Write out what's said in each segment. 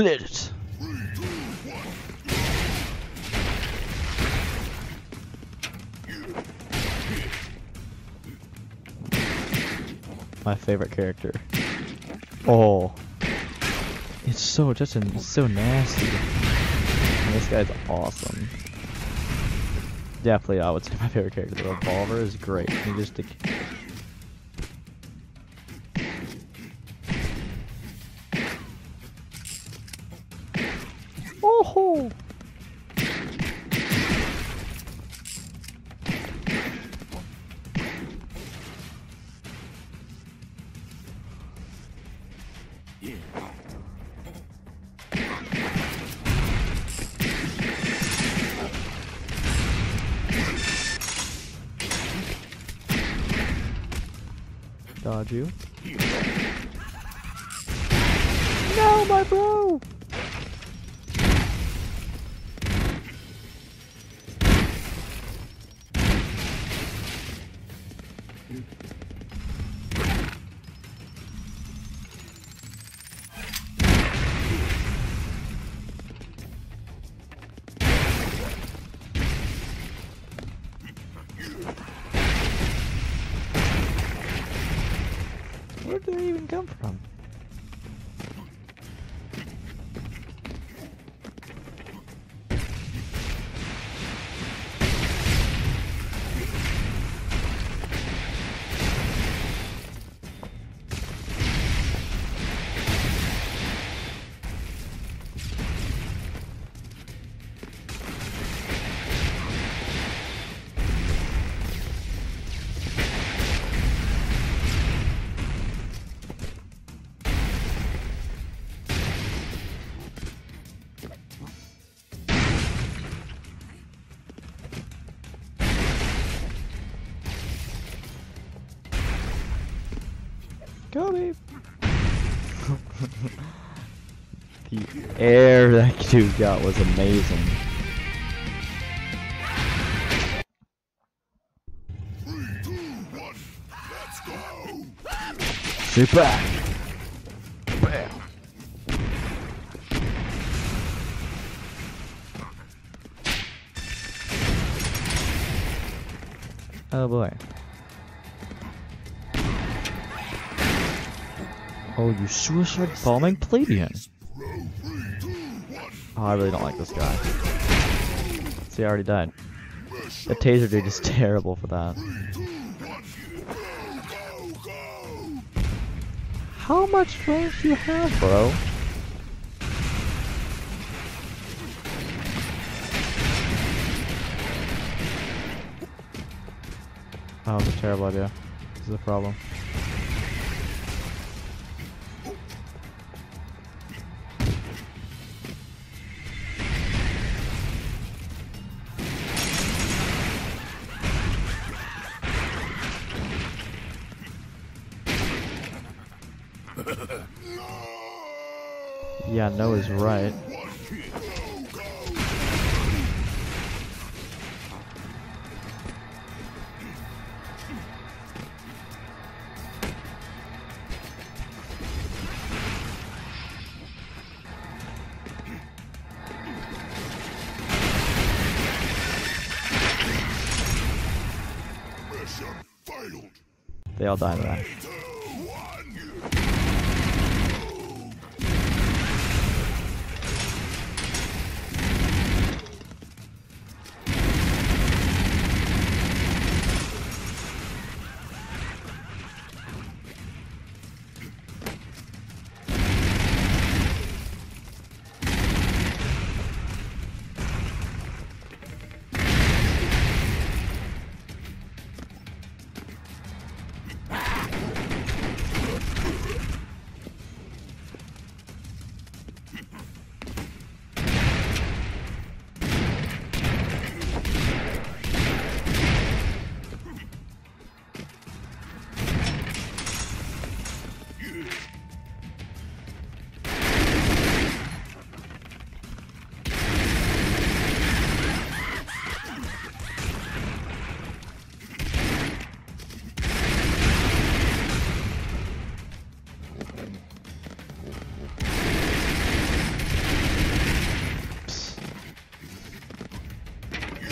cleared it. 3, 2, 1. My favorite character. Oh, it's so just so nasty. And this guy's awesome. Definitely, I would say my favorite character. The revolver is great. You just. Oh! Yeah. Dodge you. No, my bro! Where did they even come from? The air that dude got was amazing. 3, 2, 1, let's go! Shoot back! Bam! Oh boy. Oh, you suicide bombing plebeian. Oh, I really don't like this guy. See, I already died. The taser dude is terrible for that. How much range do you have, bro? Oh, that was a terrible idea. This is a problem. Yeah, no is right. They all died right.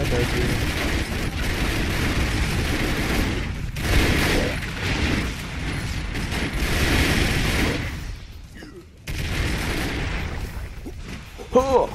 My baby. Oh!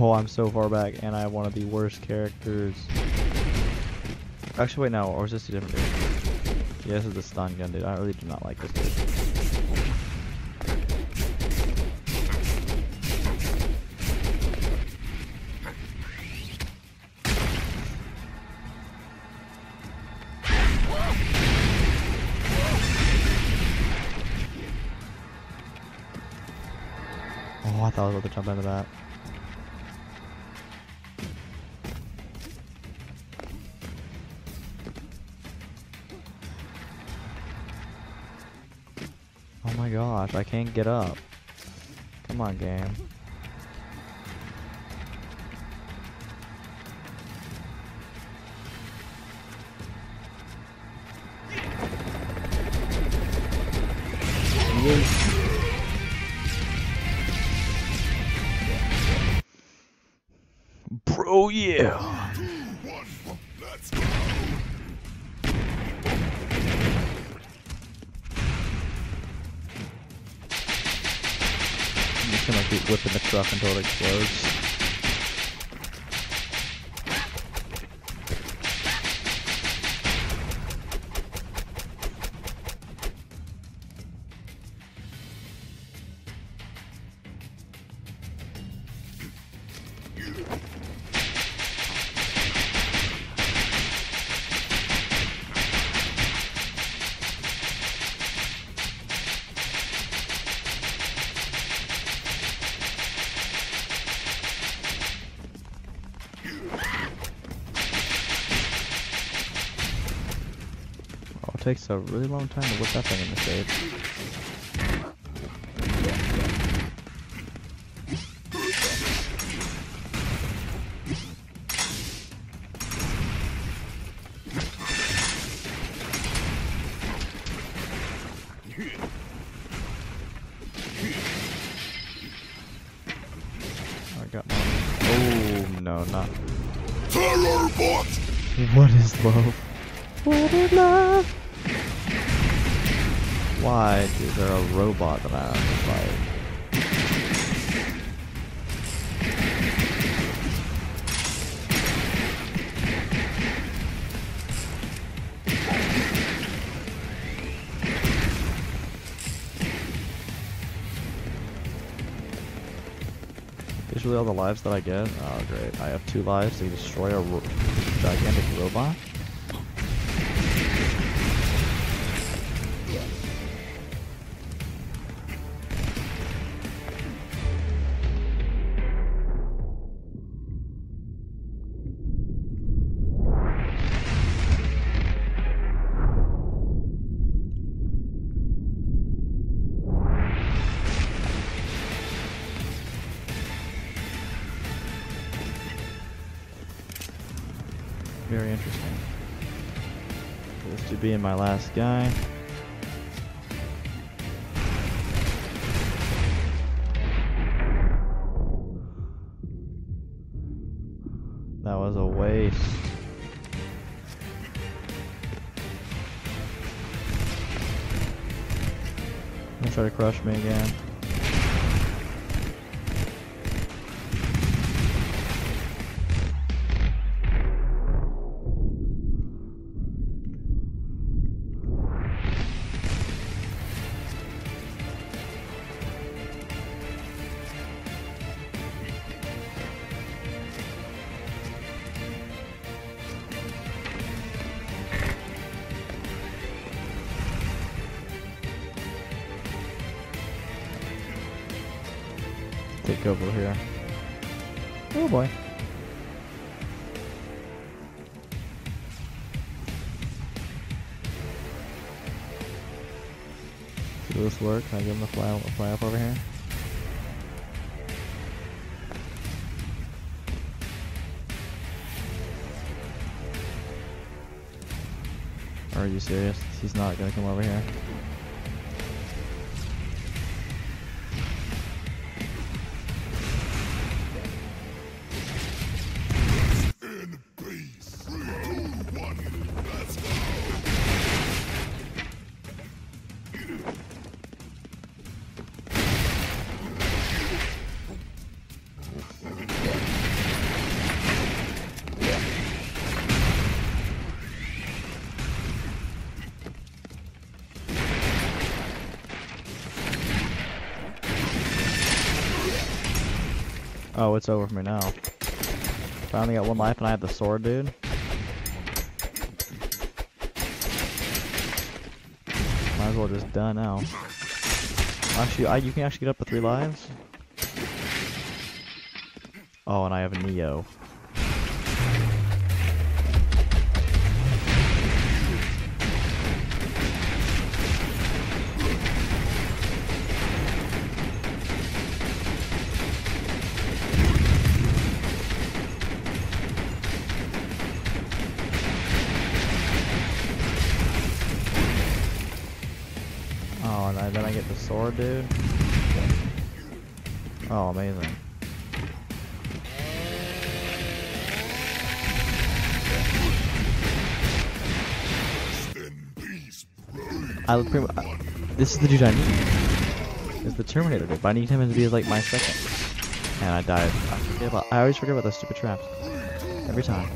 Oh, I'm so far back, and I have one of the worst characters. Actually, wait, no, or is this a different dude? Yeah, this is the stun gun dude. I really do not like this dude. Oh, I thought I was about to jump into that. Oh my gosh, I can't get up. Come on, game. Yes. Bro, yeah. 2, 1, let's go. I'm just gonna keep whipping the truck until it explodes. It takes a really long time to whip that thing in the stage. I got mine. Oh no, not terror bot. What is love? What is love? Why is there a robot that I have to fight? Usually all the lives that I get, oh great, I have 2 lives to destroy a gigantic robot? Very interesting. This should be my last guy. That was a waste. Don't try to crush me again. Take over here. Oh boy. So will this work? Can I give him the fly up over here? Are you serious? He's not gonna come over here. Oh, it's over for me now. Finally got one life and I have the sword, dude. Might as well just die now. Actually, you can actually get up to 3 lives. Oh, and I have Neo. And then I get the sword, dude. Oh, amazing. This is the dude I need. It's the Terminator dude, but I need him to be like my second. And I died. I always forget about those stupid traps. Every time.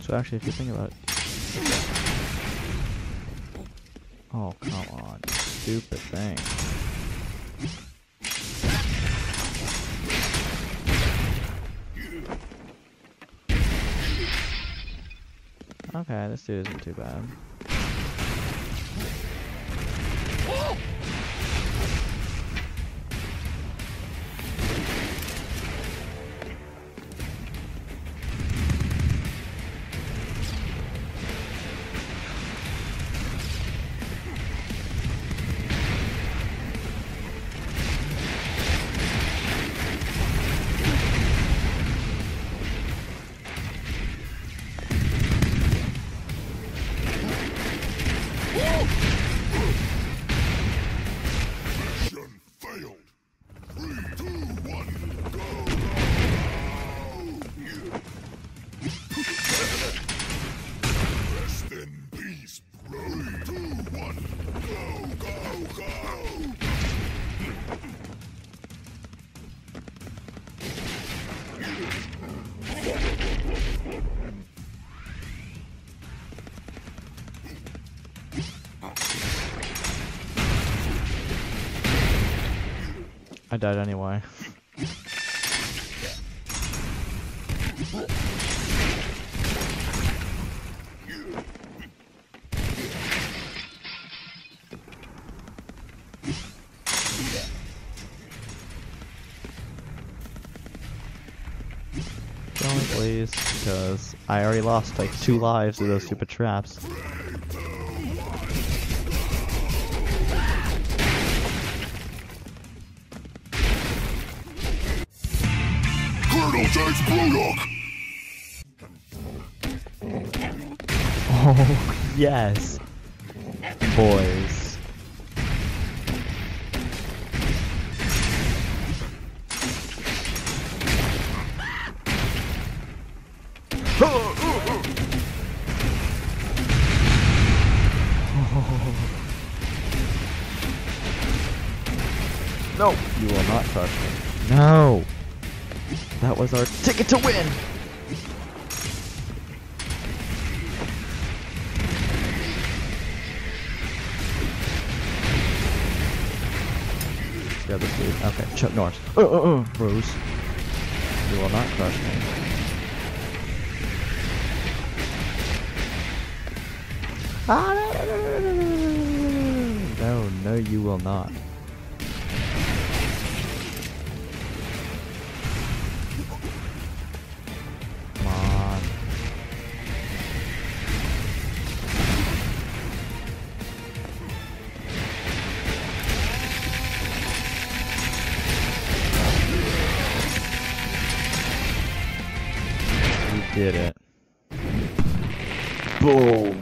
So actually, if you think about it... Oh, come on. Stupid thing. Okay, this dude isn't too bad. I died anyway. please, because I already lost like 2 lives to those stupid traps. Colonel takes Brodok. Oh yes, boys. No! You will not touch me. No! That was our ticket to win! Grab this dude. Okay, Chuck Norris. Bruce. You will not touch me. No, no, you will not. Come on. You did it. Boom.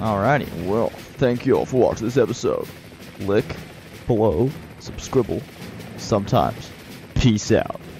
Alrighty, well, thank you all for watching this episode. Lick, blow, subscribble, sometimes. Peace out.